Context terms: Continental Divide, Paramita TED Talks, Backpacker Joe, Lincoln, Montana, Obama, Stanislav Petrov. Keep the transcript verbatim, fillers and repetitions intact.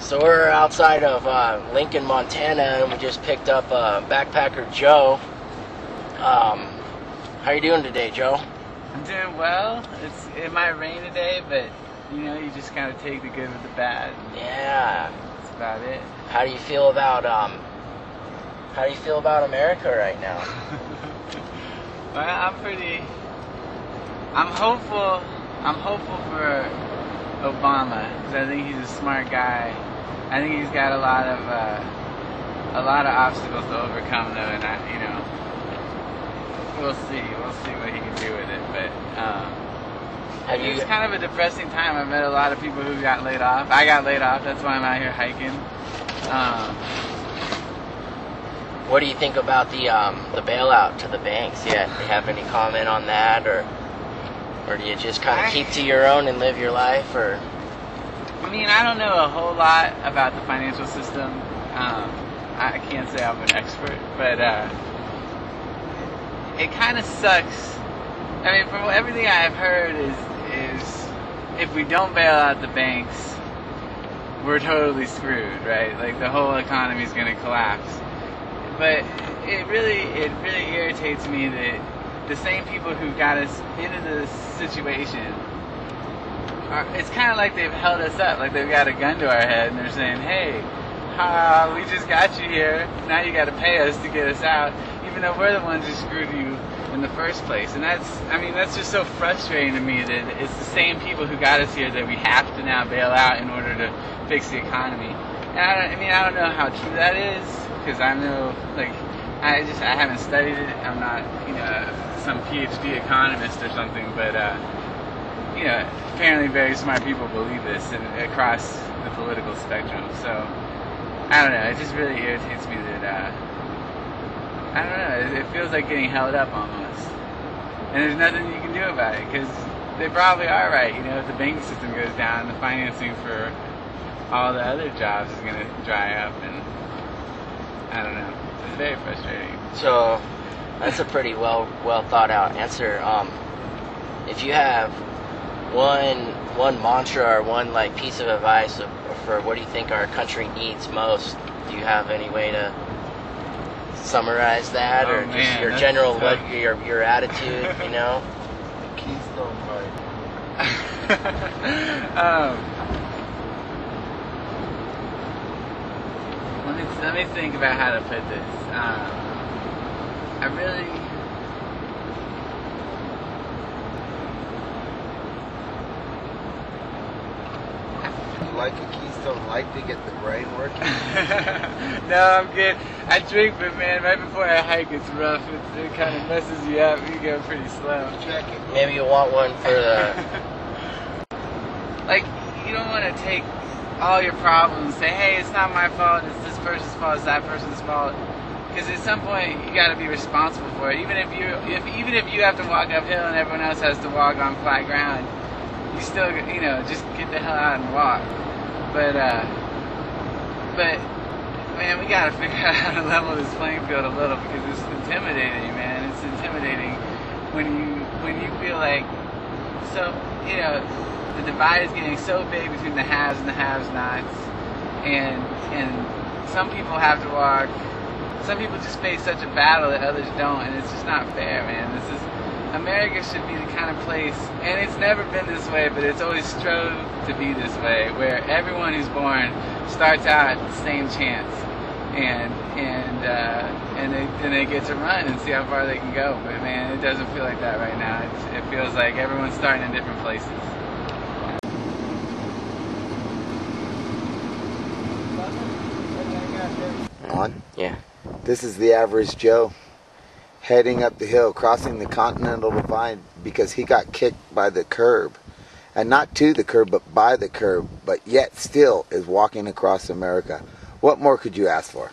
So we're outside of uh, Lincoln, Montana, and we just picked up uh, Backpacker Joe. Um, how you doing today, Joe? I'm doing well. It's, it might rain today, but you know, you just kind of take the good with the bad. Yeah. That's about it. How do you feel about um? How do you feel about America right now? Well, I'm pretty. I'm hopeful. I'm hopeful for Obama, because I think he's a smart guy. I think he's got a lot of uh, a lot of obstacles to overcome, though, and I, you know, we'll see, we'll see what he can do with it. But um, I mean, it's kind of a depressing time. I met a lot of people who got laid off. I got laid off. That's why I'm out here hiking. Um, what do you think about the um, the bailout to the banks? Yeah, do you have any comment on that, or? Or do you just kind of keep to your own and live your life, or? I mean, I don't know a whole lot about the financial system. Um, I can't say I'm an expert, but uh, it kind of sucks. I mean, from everything I've heard is, is if we don't bail out the banks, we're totally screwed, right? Like, the whole economy is going to collapse. But it really, it really irritates me that the same people who got us into this situation, are, it's kind of like they've held us up, like they've got a gun to our head and they're saying, hey, uh, we just got you here, now you got to pay us to get us out, even though we're the ones who screwed you in the first place. And that's, I mean, that's just so frustrating to me that it's the same people who got us here that we have to now bail out in order to fix the economy. And I, don't, I mean, I don't know how true that is, because I know, like, I just, I haven't studied it, I'm not, you know, some P H D economist or something, but, uh, you know, apparently very smart people believe this, and across the political spectrum, so, I don't know, it just really irritates me that, uh, I don't know, it feels like getting held up almost, and there's nothing you can do about it, because they probably are right, you know, if the banking system goes down, the financing for all the other jobs is going to dry up, and I don't know. It's very frustrating. So, that's a pretty well well thought out answer. Um, if you have one one mantra or one like piece of advice for what do you think our country needs most, do you have any way to summarize that, oh, or man, just your general look, your your attitude? You know, the Keystone part. um. Let me, let me think about how to put this. Um, I really... Like a Keystone Light to get the brain working? No, I'm good. I drink, but man, right before I hike, it's rough. It, it kind of messes you up. You go pretty slow. Check it. Maybe you want one for the... Like, you don't want to take all your problems, say, hey, it's not my fault, it's this person's fault, it's that person's fault, because at some point you got to be responsible for it. Even if you, if even if you have to walk uphill and everyone else has to walk on flat ground, you still, you know, just get the hell out and walk. But, uh, but, man, we got to figure out how to level this playing field a little, because it's intimidating, man. It's intimidating when you when you feel like, so, you know, the divide is getting so big between the haves and the have-nots, and and some people have to walk. Some people just face such a battle that others don't, and it's just not fair, man. This is, America should be the kind of place, and it's never been this way, but it's always strove to be this way, where everyone who's born starts out the same chance, and and uh, and they, then they get to run and see how far they can go. But man, it doesn't feel like that right now. It's, it feels like everyone's starting in different places. On. Yeah. This is the average Joe heading up the hill, crossing the Continental Divide, because he got kicked by the curb. And not to the curb, but by the curb, but yet still is walking across America. What more could you ask for?